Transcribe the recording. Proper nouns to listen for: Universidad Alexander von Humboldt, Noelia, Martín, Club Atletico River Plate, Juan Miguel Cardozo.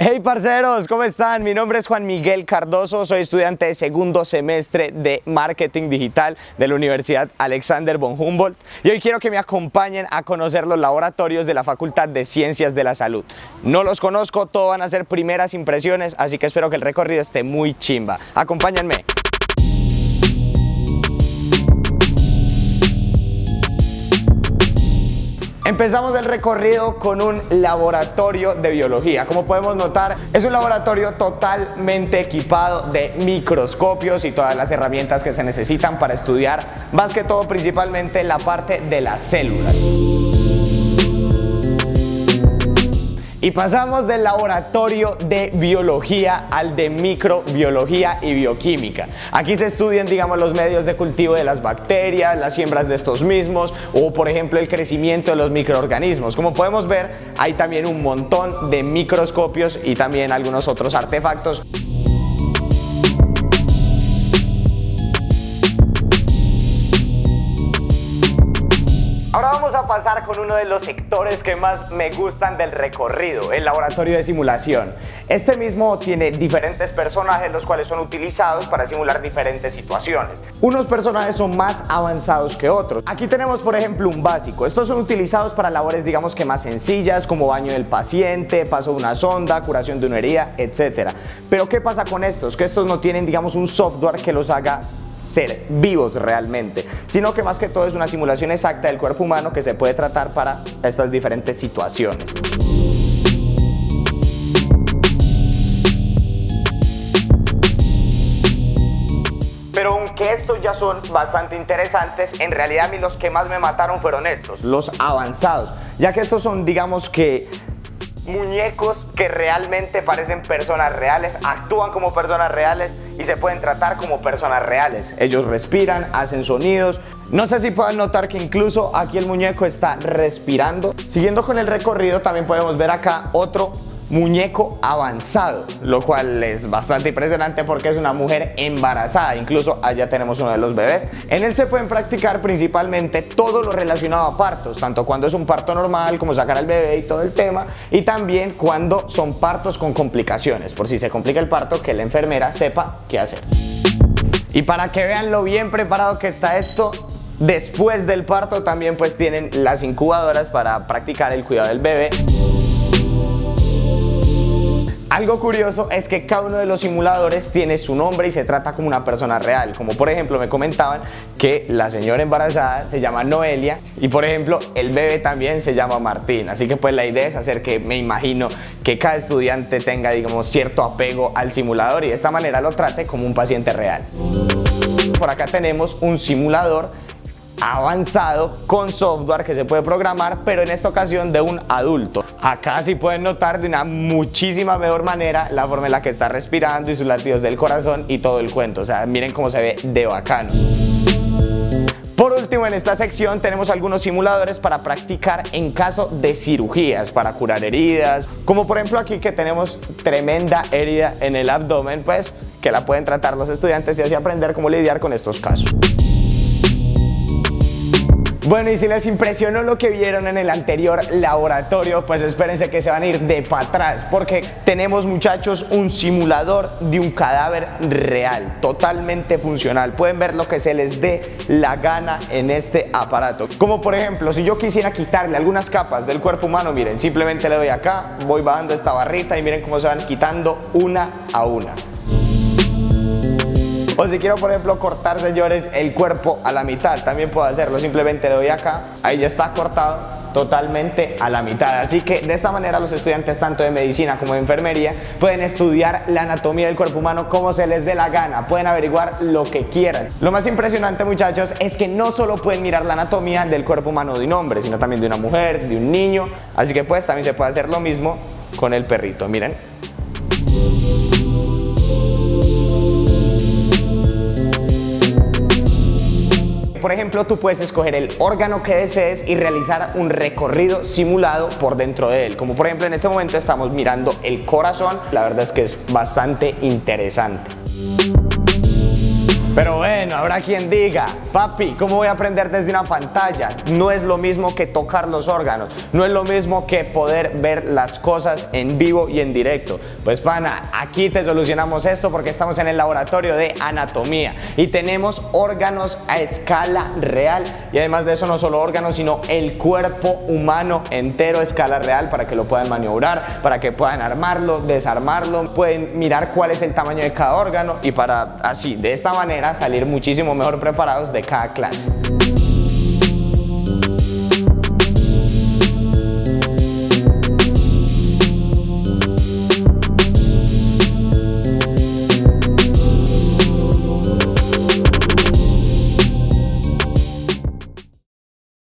Hey parceros, ¿cómo están? Mi nombre es Juan Miguel Cardozo, soy estudiante de segundo semestre de Marketing Digital de la Universidad Alexander von Humboldt y hoy quiero que me acompañen a conocer los laboratorios de la Facultad de Ciencias de la Salud. No los conozco, todo van a ser primeras impresiones, así que espero que el recorrido esté muy chimba. Acompáñenme. Empezamos el recorrido con un laboratorio de biología. Como podemos notar, es un laboratorio totalmente equipado de microscopios y todas las herramientas que se necesitan para estudiar, más que todo principalmente la parte de las células. Y pasamos del laboratorio de biología al de microbiología y bioquímica. Aquí se estudian, digamos, los medios de cultivo de las bacterias, las siembras de estos mismos o, por ejemplo, el crecimiento de los microorganismos. Como podemos ver, hay también un montón de microscopios y también algunos otros artefactos. Ahora vamos a pasar con uno de los sectores que más me gustan del recorrido, el laboratorio de simulación. Este mismo tiene diferentes personajes los cuales son utilizados para simular diferentes situaciones. Unos personajes son más avanzados que otros. Aquí tenemos por ejemplo un básico. Estos son utilizados para labores digamos que más sencillas como baño del paciente, paso de una sonda, curación de una herida, etc. Pero ¿qué pasa con estos? Que estos no tienen digamos un software que los haga ser vivos realmente, sino que más que todo es una simulación exacta del cuerpo humano que se puede tratar para estas diferentes situaciones. Pero aunque estos ya son bastante interesantes, en realidad a mí los que más me mataron fueron estos, los avanzados, ya que estos son digamos que muñecos que realmente parecen personas reales, actúan como personas reales y se pueden tratar como personas reales. Ellos respiran, hacen sonidos. No sé si puedan notar que incluso aquí el muñeco está respirando. Siguiendo con el recorrido también podemos ver acá otro muñeco avanzado, lo cual es bastante impresionante porque es una mujer embarazada. Incluso allá tenemos uno de los bebés. En él se pueden practicar principalmente todo lo relacionado a partos, tanto cuando es un parto normal como sacar al bebé y todo el tema, y también cuando son partos con complicaciones, por si se complica el parto, que la enfermera sepa qué hacer. Y para que vean lo bien preparado que está esto, después del parto también pues tienen las incubadoras para practicar el cuidado del bebé. Algo curioso es que cada uno de los simuladores tiene su nombre y se trata como una persona real, como por ejemplo me comentaban que la señora embarazada se llama Noelia y por ejemplo el bebé también se llama Martín, así que pues la idea es hacer que me imagino que cada estudiante tenga digamos cierto apego al simulador y de esta manera lo trate como un paciente real. Por acá tenemos un simulador avanzado con software que se puede programar, pero en esta ocasión de un adulto. Acá sí pueden notar de una muchísima mejor manera la forma en la que está respirando y sus latidos del corazón y todo el cuento, o sea, miren cómo se ve de bacano. Por último, en esta sección tenemos algunos simuladores para practicar en caso de cirugías, para curar heridas, como por ejemplo aquí que tenemos tremenda herida en el abdomen, pues que la pueden tratar los estudiantes y así aprender cómo lidiar con estos casos. Bueno, y si les impresionó lo que vieron en el anterior laboratorio, pues espérense que se van a ir de para atrás, porque tenemos, muchachos, un simulador de un cadáver real, totalmente funcional. Pueden ver lo que se les dé la gana en este aparato. Como por ejemplo, si yo quisiera quitarle algunas capas del cuerpo humano, miren, simplemente le doy acá, voy bajando esta barrita y miren cómo se van quitando una a una. O si quiero, por ejemplo, cortar, señores, el cuerpo a la mitad, también puedo hacerlo. Simplemente le doy acá, ahí ya está cortado totalmente a la mitad. Así que de esta manera los estudiantes tanto de medicina como de enfermería pueden estudiar la anatomía del cuerpo humano como se les dé la gana. Pueden averiguar lo que quieran. Lo más impresionante, muchachos, es que no solo pueden mirar la anatomía del cuerpo humano de un hombre, sino también de una mujer, de un niño. Así que pues también se puede hacer lo mismo con el perrito, miren. Por ejemplo, tú puedes escoger el órgano que desees y realizar un recorrido simulado por dentro de él. Como por ejemplo, en este momento estamos mirando el corazón. La verdad es que es bastante interesante. Pero bueno, habrá quien diga, papi, ¿cómo voy a aprender desde una pantalla? No es lo mismo que tocar los órganos, no es lo mismo que poder ver las cosas en vivo y en directo. Pues pana, aquí te solucionamos esto porque estamos en el laboratorio de anatomía y tenemos órganos a escala real, y además de eso no solo órganos, sino el cuerpo humano entero a escala real para que lo puedan maniobrar, para que puedan armarlo, desarmarlo, pueden mirar cuál es el tamaño de cada órgano y para así, de esta manera, salir muchísimo mejor preparados de cada clase.